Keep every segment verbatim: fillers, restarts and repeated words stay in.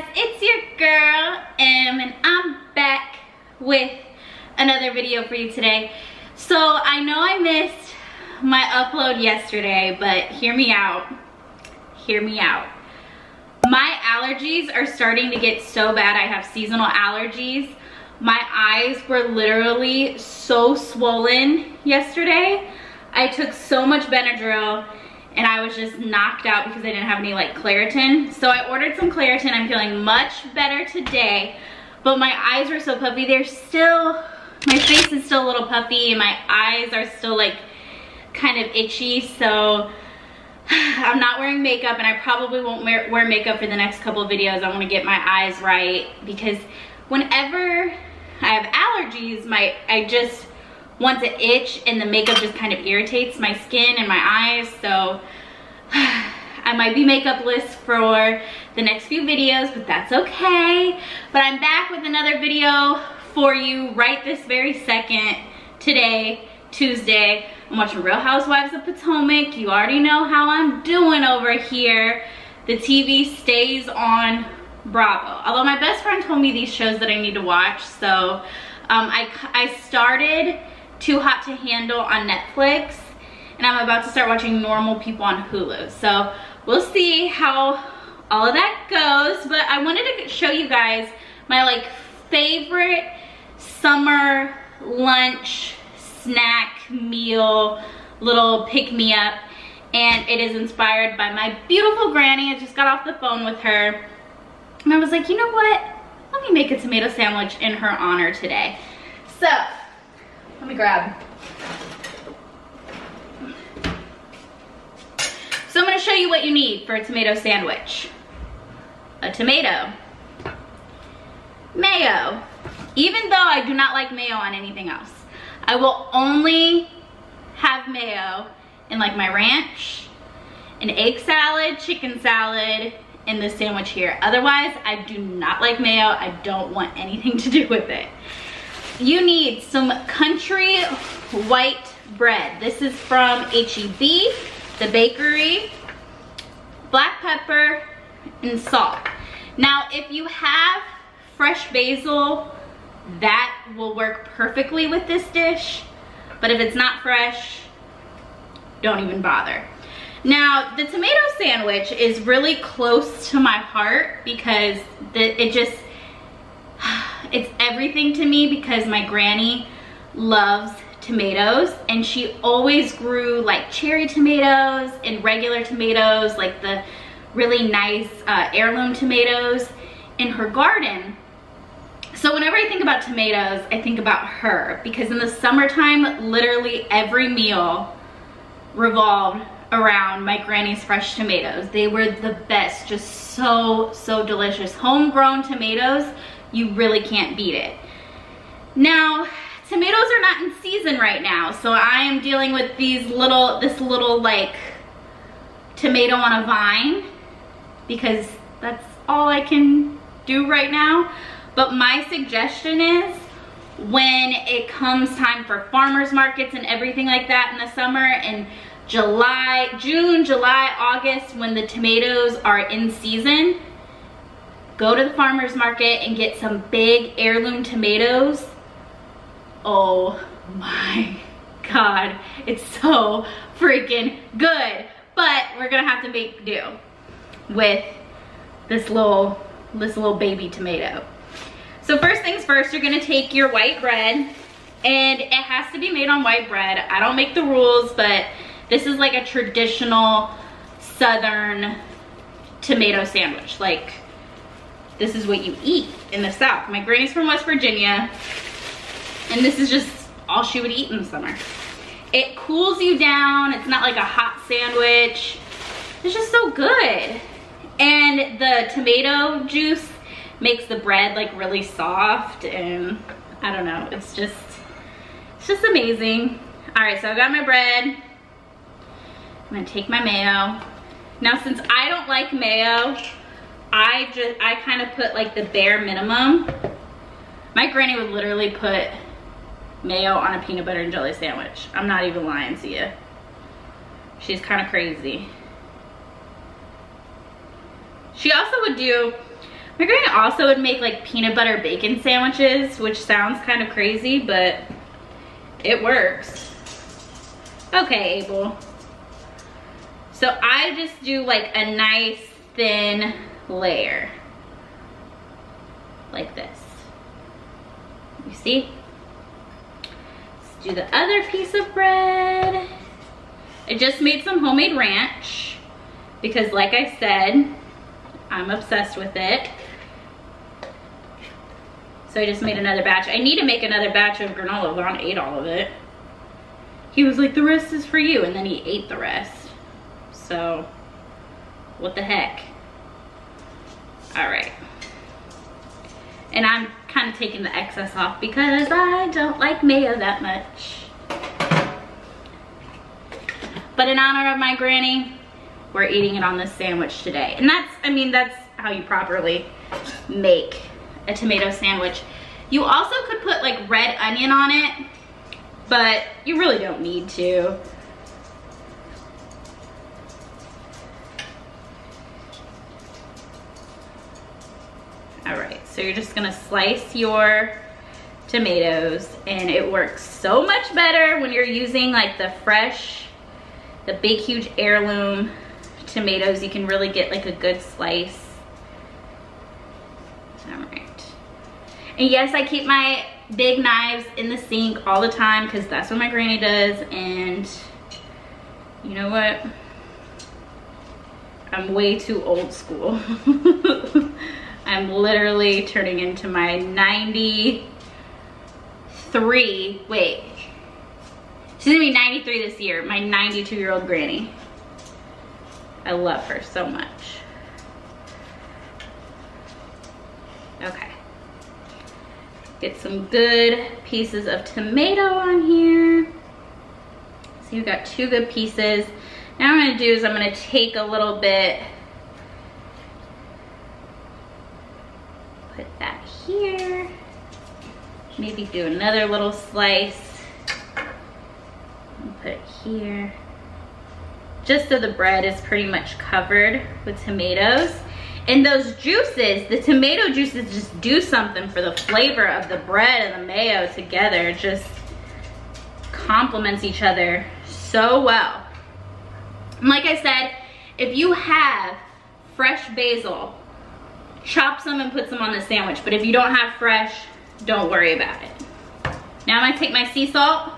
guys, it's your girl Em, and I'm back with another video for you today. So I know I missed my upload yesterday, but hear me out, hear me out. My allergies are starting to get so bad. I have seasonal allergies. My eyes were literally so swollen yesterday. I took so much Benadryl and I was just knocked out because I didn't have any like Claritin. So I ordered some Claritin. I'm feeling much better today, but my eyes were so puffy. They're still, my face is still a little puffy and my eyes are still like kind of itchy. So I'm not wearing makeup, and I probably won't wear, wear makeup for the next couple of videos. I want to get my eyes right because whenever I have allergies, my I just want to itch and the makeup just kind of irritates my skin and my eyes. So I might be makeupless for the next few videos, but that's okay. But I'm back with another video for you right this very second. Today, Tuesday, I'm watching Real Housewives of Potomac. You already know how I'm doing over here. The T V stays on Bravo, although my best friend told me these shows that I need to watch. So um, I, I started Too Hot to Handle on Netflix, and I'm about to start watching Normal People on Hulu. So we'll see how all of that goes, but I wanted to show you guys my like favorite summer lunch, snack, meal, little pick-me-up, and it is inspired by my beautiful granny. I just got off the phone with her and I was like, you know what? Let me make a tomato sandwich in her honor today. So let me grab. So I'm gonna show you what you need for a tomato sandwich. A tomato, mayo. Even though I do not like mayo on anything else, I will only have mayo in like my ranch, an egg salad, chicken salad, in this sandwich here. Otherwise, I do not like mayo. I don't want anything to do with it. You need some country white bread. This is from H E B, the bakery, black pepper, and salt. Now, if you have fresh basil, that will work perfectly with this dish, but if it's not fresh, don't even bother. Now, the tomato sandwich is really close to my heart because the, it just, it's everything to me because my granny loves tomatoes, and she always grew like cherry tomatoes and regular tomatoes, like the really nice uh, heirloom tomatoes in her garden. So whenever I think about tomatoes, I think about her, because in the summertime, literally every meal revolved around my granny's fresh tomatoes. They were the best, just so, so delicious. Homegrown tomatoes, you really can't beat it. Now, tomatoes are not in season right now, so I am dealing with these little, this little like tomato on a vine, because that's all I can do right now. But my suggestion is, when it comes time for farmers markets and everything like that in the summer, and July, June, July, August, when the tomatoes are in season, go to the farmer's market and get some big heirloom tomatoes. Oh my God, it's so freaking good. But we're gonna have to make do with this little, this little baby tomato. So first things first, you're gonna take your white bread, and it has to be made on white bread. I don't make the rules, but this is like a traditional Southern tomato sandwich. Like, this is what you eat in the South. My granny's from West Virginia, and this is just all she would eat in the summer. It cools you down. It's not like a hot sandwich. It's just so good. And the tomato juice makes the bread like really soft, and I don't know, it's just, it's just amazing. All right, so I got my bread. I'm gonna take my mayo. Now, since I don't like mayo, I just, I kind of put like the bare minimum. My granny would literally put mayo on a peanut butter and jelly sandwich. I'm not even lying to you. She's kind of crazy. She also would do figuring I also would make like peanut butter bacon sandwiches, which sounds kind of crazy, but it works. Okay, Abel. So I just do like a nice thin layer. Like this. You see? Let's do the other piece of bread. I just made some homemade ranch because, like I said, I'm obsessed with it. So I just made another batch. I need to make another batch of granola. Vaughn ate all of it. He was like, the rest is for you, and then he ate the rest. So what the heck? All right. And I'm kind of taking the excess off because I don't like mayo that much. But in honor of my granny, we're eating it on this sandwich today. And that's, I mean, that's how you properly make a tomato sandwich. You also could put like red onion on it, but you really don't need to. All right, so you're just gonna slice your tomatoes, and it works so much better when you're using like the fresh, the big, huge heirloom tomatoes. You can really get like a good slice. All right. And yes, I keep my big knives in the sink all the time because that's what my granny does. And you know what? I'm way too old school. I'm literally turning into my ninety-three, wait, she's gonna be ninety-three this year, my ninety-two-year-old granny. I love her so much. Okay. Get some good pieces of tomato on here. So you've got two good pieces. Now what I'm gonna do is I'm gonna take a little bit, put that here, maybe do another little slice, and put it here, just so the bread is pretty much covered with tomatoes. And those juices, the tomato juices just do something for the flavor of the bread and the mayo together. It just complements each other so well. And like I said, if you have fresh basil, chop some and put some on the sandwich, but if you don't have fresh, don't worry about it. Now I'm gonna take my sea salt.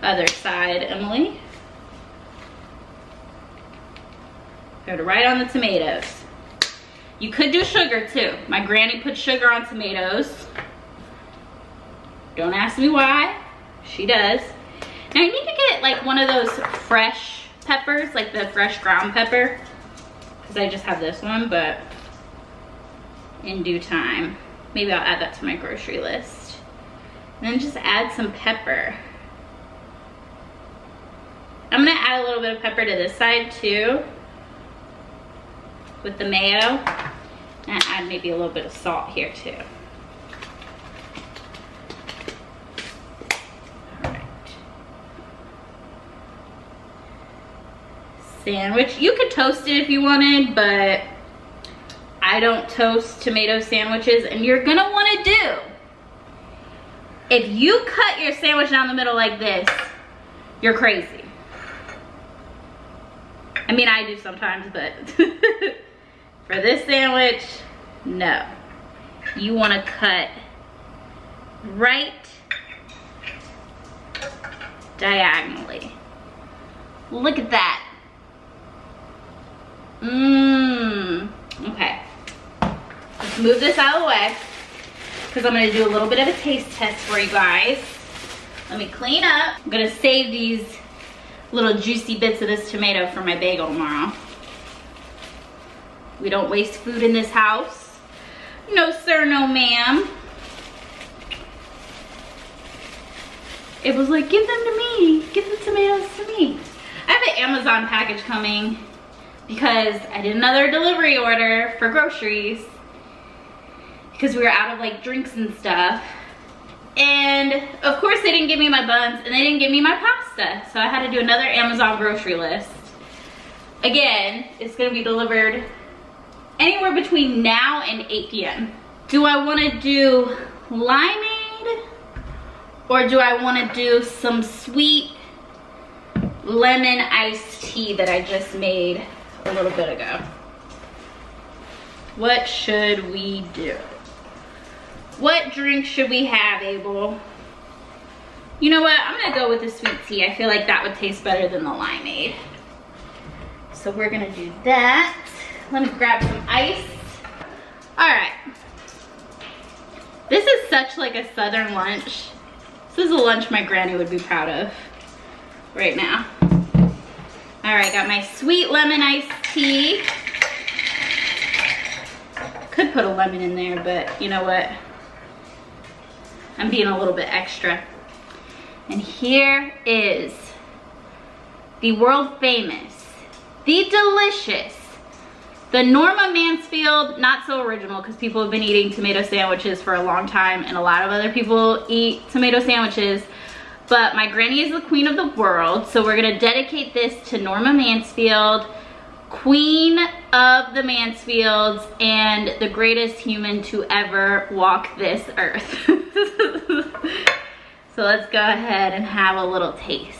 Other side, Emily. Put it right on the tomatoes. You could do sugar too. My granny put sugar on tomatoes. Don't ask me why, she does. Now you need to get like one of those fresh peppers, like the fresh ground pepper, because I just have this one, but in due time. Maybe I'll add that to my grocery list. And then just add some pepper. I'm gonna add a little bit of pepper to this side too with the mayo, and add maybe a little bit of salt here too. All right. Sandwich, you could toast it if you wanted, but I don't toast tomato sandwiches, and you're gonna wanna do. If you cut your sandwich down the middle like this, you're crazy. I mean, I do sometimes, but for this sandwich, no. You wanna cut right diagonally. Look at that. Mmm, okay. Let's move this out of the way because I'm gonna do a little bit of a taste test for you guys. Let me clean up. I'm gonna save these little juicy bits of this tomato for my bagel tomorrow. We don't waste food in this house. No sir, no ma'am. It was like, give them to me. Give the tomatoes to me. I have an Amazon package coming because I did another delivery order for groceries, because we were out of like drinks and stuff. And of course they didn't give me my buns and they didn't give me my pasta. So I had to do another Amazon grocery list. Again, it's gonna be delivered anywhere between now and eight p m Do I want to do limeade, or do I want to do some sweet lemon iced tea that I just made a little bit ago? What should we do? What drink should we have, Abel? You know what? I'm gonna go with the sweet tea. I feel like that would taste better than the limeade. So we're gonna do that. Let me grab some ice. All right. This is such like a Southern lunch. This is a lunch my granny would be proud of right now. All right, got my sweet lemon iced tea. Could put a lemon in there, but you know what? I'm being a little bit extra. And here is the world famous, the delicious, the Norma Mansfield, not so original because people have been eating tomato sandwiches for a long time and a lot of other people eat tomato sandwiches, but my granny is the queen of the world, so we're gonna dedicate this to Norma Mansfield, queen of the Mansfields and the greatest human to ever walk this earth. So let's go ahead and have a little taste.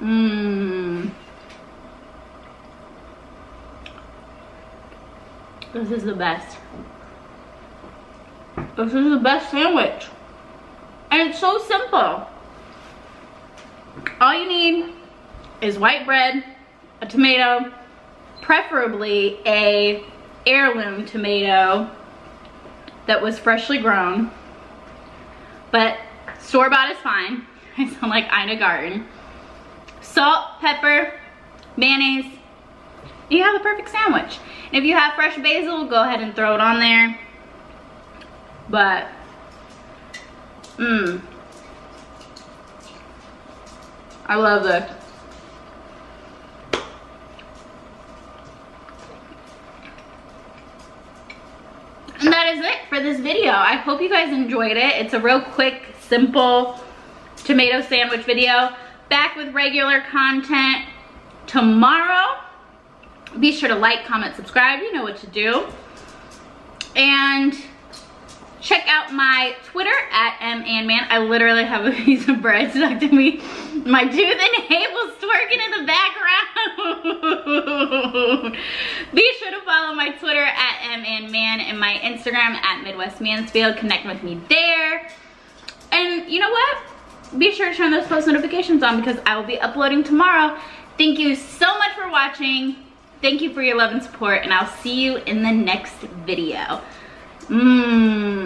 Mmm. This is the best. This is the best sandwich. And it's so simple. All you need is white bread, a tomato, preferably a heirloom tomato that was freshly grown, but store-bought is fine. I sound like Ina Garten. Salt, pepper, mayonnaise, and you have the perfect sandwich. And if you have fresh basil, go ahead and throw it on there. But, mmm, I love this. And that is it for this video. I hope you guys enjoyed it. It's a real quick, simple tomato sandwich video. Back with regular content tomorrow. Be sure to like, comment, subscribe. You know what to do. And check out my Twitter at EmAnnMan. I literally have a piece of bread stuck to me. My tooth and Abel's twerking in the background. Be sure to follow my Twitter at EmAnnMan and my Instagram at MidwestMansfield. Connect with me there. And you know what? Be sure to turn those post notifications on because I will be uploading tomorrow. Thank you so much for watching. Thank you for your love and support, and I'll see you in the next video. Mmm.